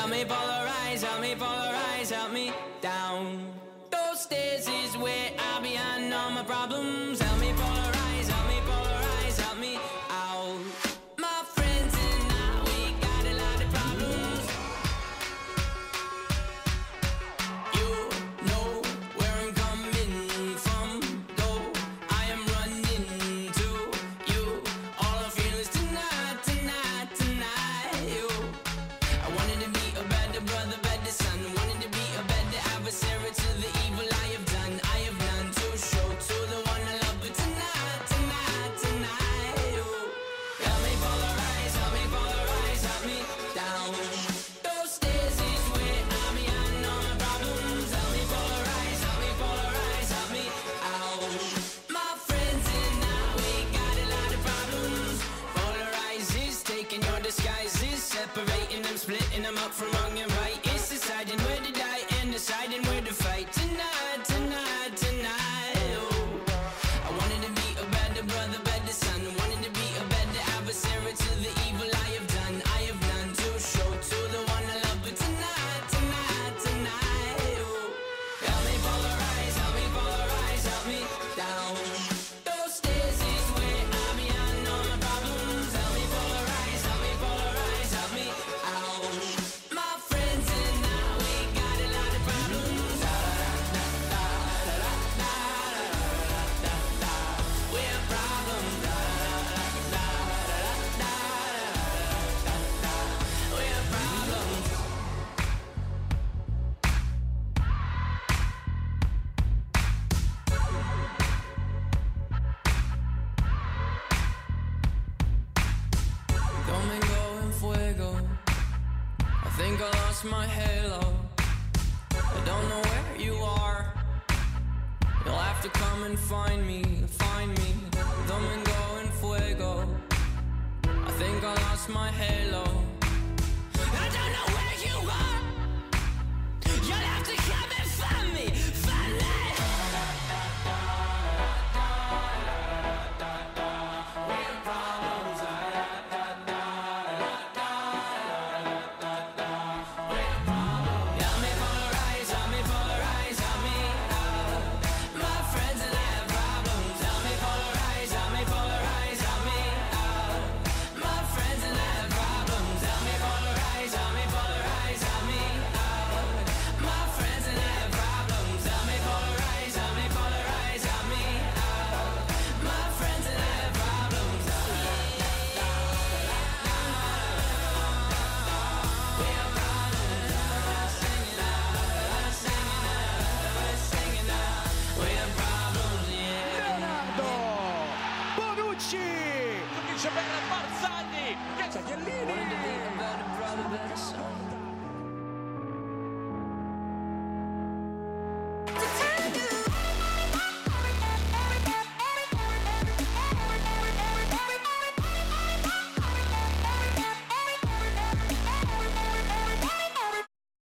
help me polarize, help me down. Those stairs is where I behind all my problems. Help me polarize, help me out. My friends and I, we got a lot of problems. You know where I'm coming from, though I am running to you. All I feel is tonight, tonight, tonight, you. I wanted to be a better brother, better son. Wanted to be a better adversary to the evil I have done. I have none to show to the one I love, but tonight, tonight, tonight, ooh. Help me polarize, help me down. Those stairs is where I'm behind all my problems. Help me polarize, help me out. My friends and I, we got a lot of problems. Polarize is taking your disguises, separating them, splitting them up from wrong and right. It's deciding where to die and deciding where to fight. Tonight, tonight, tonight, ooh. I wanted to be a better brother, better son. Wanted to be a better adversary to the evil I have done. I have none to show to the one I love, but tonight, tonight, tonight, ooh. Help me polarize, help me down. Those stairs is where I'm behind all my problems. Help me polarize, help me out. My friends and I, we got a lot of problems. We're problems. We're problems. Domingo and Fuego. I think I lost my halo. I don't know where you are. You'll have to come and find me, find me. Domingo and Fuego. I think I lost my halo. I don't know where you are. You'll have to come and find me, find me. Help me polarize, help me out. My friends and I have problems. Help me polarize, help me out. My friends and I have problems. Help me polarize, help me out. My friends and I have problems. Help me polarize, help me out. My friends and I have problems. We're problems. Singing out, we're problems, yeah. Leonardo Bonucci, finisce bene Barzagli, che c'è Chiellini. Wanted to be a better brother, better son.